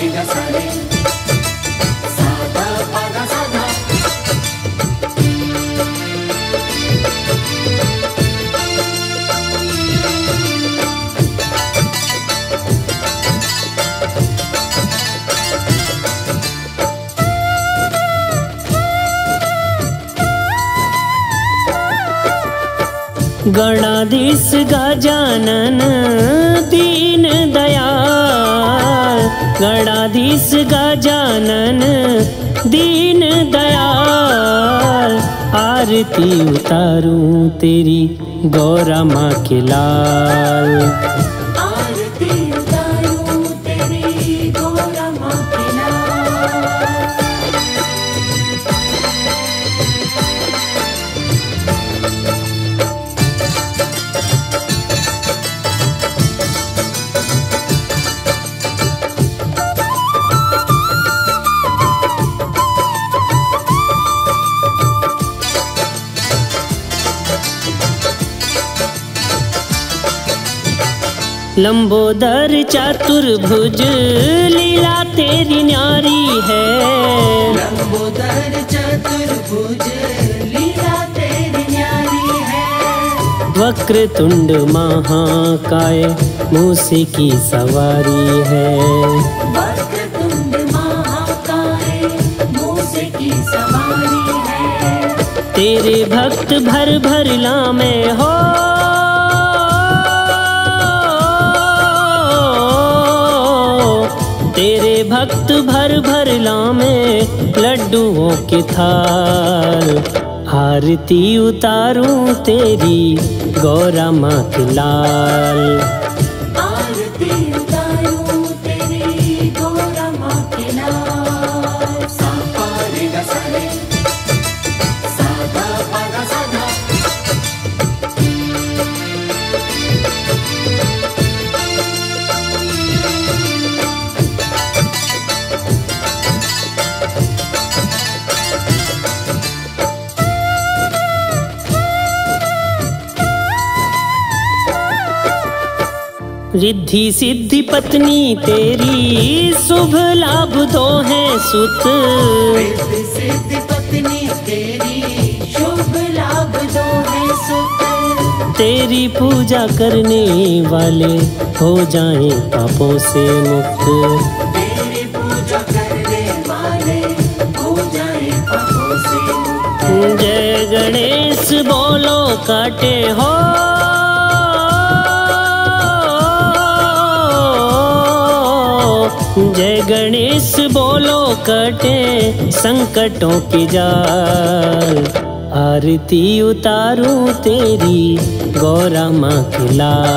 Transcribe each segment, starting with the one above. रे ग सा रे सा ध प ध सा ध। गणाधीश गजानन दीन दयाल, गणाधीश गजानन दीन दयाल, आरती उतारूं तेरी गौरा माँ के लाल, आरती उतारूं तेरी गौरा माँ के लाल। लंबोदर चतुर्भुज लीला तेरी न्यारी है, लंबोदर चतुर्भुज लीला तेरी न्यारी है। वक्र तुंड महाकाय मूसे की सवारी है, वक्र तुंड महाकाय मूसे की सवारी है। तेरे भक्त भर भर लामे हो, तेरे भक्त भर भर लामे लड्डुओं के थाल, आरती उतारूं तेरी गौरा माँ के लाल, आरती उतारूं तेरी गौरा माँ के लाल। सा पा रे ग सा रे सा ध प ध सा ध। रिद्धि सिद्धि पत्नी तेरी शुभ लाभ दो है सुत, रिद्धि सिद्धि पत्नी तेरी शुभ लाभ दो है सुत। तेरी पूजा करने वाले हो जाए पापों से मुक्त, तेरी पूजा करने वाले हो जाए पापों से मुक्त। जय गणेश बोलो काटे हो, जय गणेश बोलो कटे संकटों के जाल, आरती उतारूं तेरी गौरा माँ के लाल,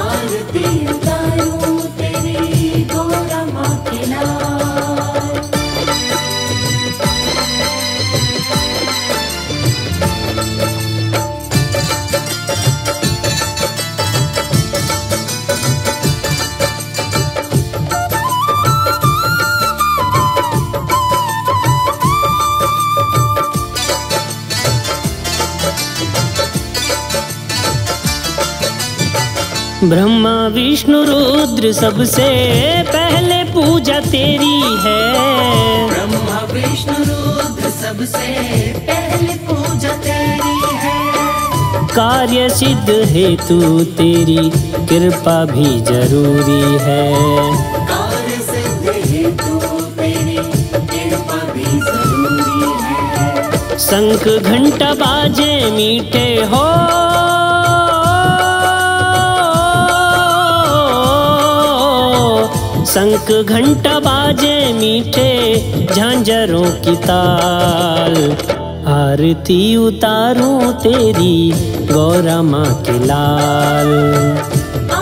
आरती उतारूं तेरी गौरा माँ के लाल। ब्रह्मा विष्णु रुद्र सबसे पहले पूजा तेरी है, ब्रह्मा विष्णु रुद्र सबसे पहले पूजा तेरी है। कार्य सिद्ध हेतु तेरी कृपा भी जरूरी है, कार्य सिद्ध हेतु तेरी कृपा भी जरूरी है। शंख घंटा बाजे मीठे हो, शंख घंटा बाजे मीठे झांझरों की ताल, आरती उतारूं तेरी गौरा माँ के लाल,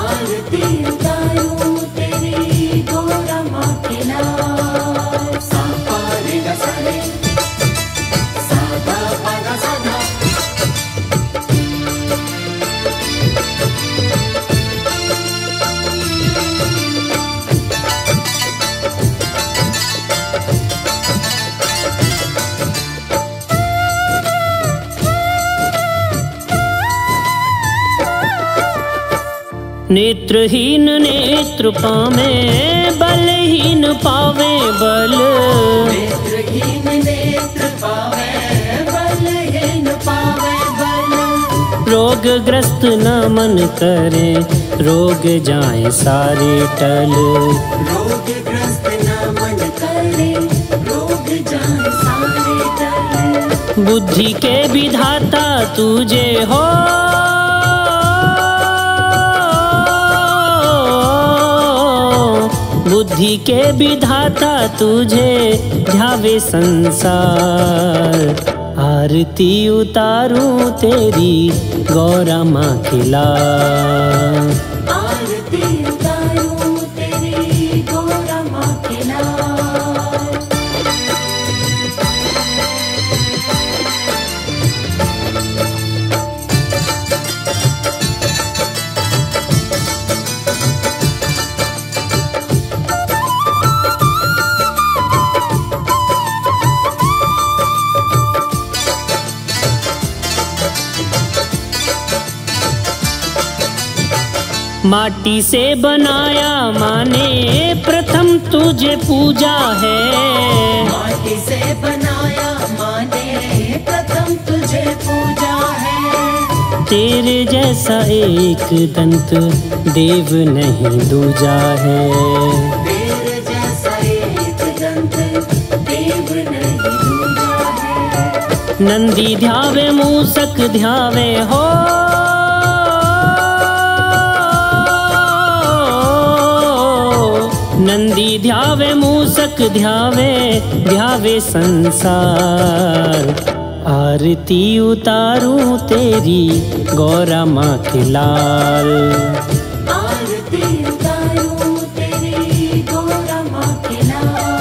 आरती उतारूं तेरी गौरा माँ के लाल। सा पा रे ग सा रे सा ध प ध सा ध। नेत्रहीन नेत्र पावे बलहीन पावे बल, नेत्रहीन नेत्र पावे बलहीन पावे बल। रोगग्रस्त न मन करे रोग जाए सारे टल, रोगग्रस्त न मन करे रोग जाए सारे टल। बुद्धि के विधाता तुझे हो बुद्धि के विधाता तुझे ध्यावे संसार। आरती उतारूं तेरी गौरा माँ के लाल, आरती उतारूं तेरी गौरा माँ के लाल। माटी से बनाया माने प्रथम तुझे पूजा है, माटी से बनाया माने प्रथम तुझे पूजा है। तेरे जैसा एक दंत देव नहीं दूजा है, तेरे जैसा एक दंत देव नहीं दूजा है। नंदी ध्यावे मूसक ध्यावे हो, नंदी ध्यावे मूसक ध्यावे ध्यावे संसार। आरती उतारूं तेरी गौरा माँ के लाल, आरती उतारूं तेरी गौरा माँ के लाल।